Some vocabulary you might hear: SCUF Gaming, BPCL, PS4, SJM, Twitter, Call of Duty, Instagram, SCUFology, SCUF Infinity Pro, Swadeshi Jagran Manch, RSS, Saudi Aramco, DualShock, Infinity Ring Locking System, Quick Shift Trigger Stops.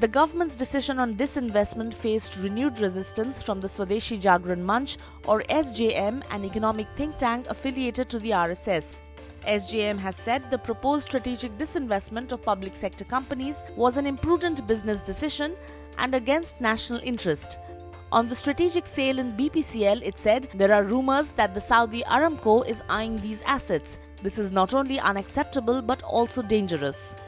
The government's decision on disinvestment faced renewed resistance from the Swadeshi Jagran Manch or SJM, an economic think tank affiliated to the RSS. SJM has said the proposed strategic disinvestment of public sector companies was an imprudent business decision and against national interest. On the strategic sale in BPCL, it said there are rumours that the Saudi Aramco is eyeing these assets. This is not only unacceptable but also dangerous.